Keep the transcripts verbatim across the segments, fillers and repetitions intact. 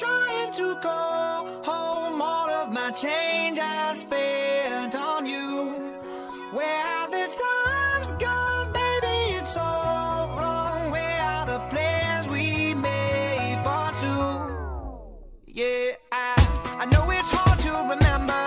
trying to call home all of my change I spent on you. Where have the times gone, baby? It's all wrong. Where are the plans we made for two? Yeah, I, I know it's hard to remember.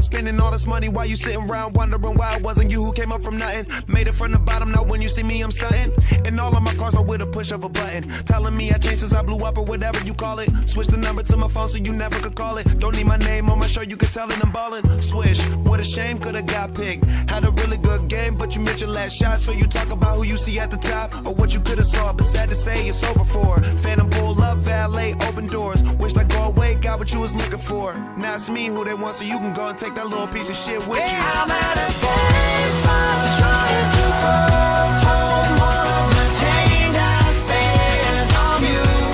Spending all this money while you sitting around wondering why it wasn't you who came up from nothing. Made it from the bottom, now when you see me I'm stunting. And all of my cars are with a push of a button. Telling me I changed since I blew up or whatever you call it. Switch the number to my phone so you never could call it. Don't need my name on my show, you can tell it I'm ballin'. Swish, what a shame, could've got picked. Had a really good game, but you missed your last shot. So you talk about who you see at the top or what you could've saw, but sad to say it's over for. Phantom pull up, valet, open doors. Wish like go away, got what you was looking for. Now it's me who they want, so you can go and take that little piece of shit with hey, you. I'm at a place, I'm trying to go home on the chain I spent on you.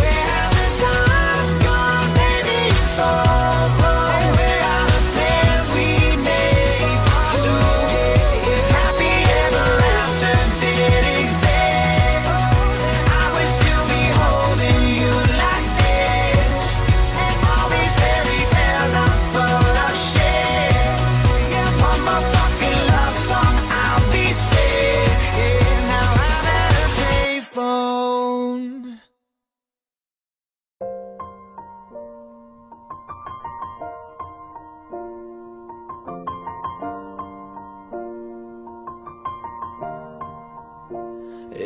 Where have the times gone, baby? It's all wrong. Where are the plans we made for two? If happy ever after did exist, I would still be holding you like this. And all these fairy tales are full of shit. Yeah, one more fucking love song, I'll be sick.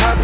how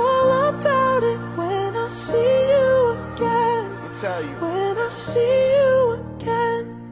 all about it when I see you again. I'll tell you when I see you again.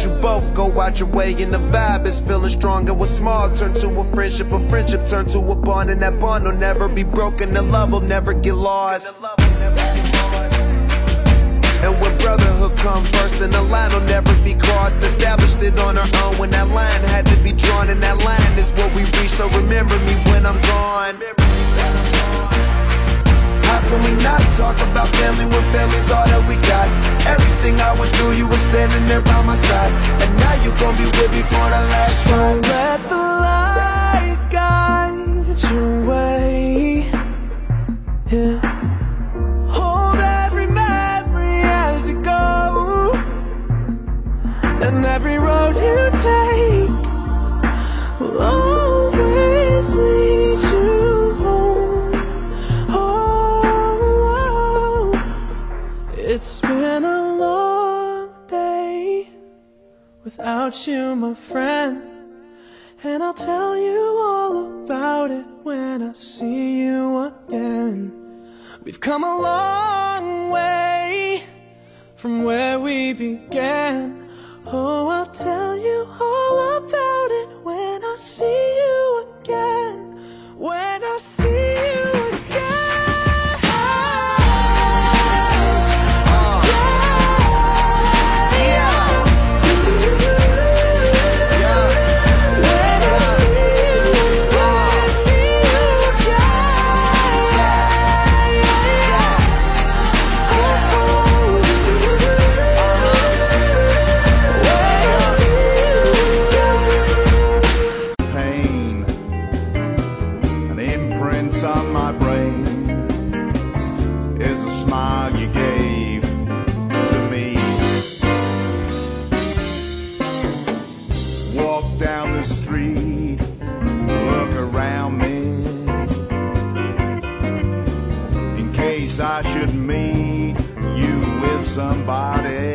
You both go out your way and the vibe is feeling strong, and what's small turn to a friendship, a friendship turn to a bond, and that bond will never be broken, the love will never get lost. And when brotherhood come first, then the line will never be crossed. Established it on our own when that line had to be drawn, and that line is what we reach, so remember me when I'm gone. How can we not talk about family when family's all that we got? Everything I went through, you were standing there by my side, and now you gon' be with me for the last ride. Let the light guide your way, yeah. Hold every memory as you go, and every road you take will always lead you. It's been a long day without you, my friend, and I'll tell you all about it when I see you again. We've come a long way from where we began. Oh, I'll tell you all about it when I see you again. When I see you again. Somebody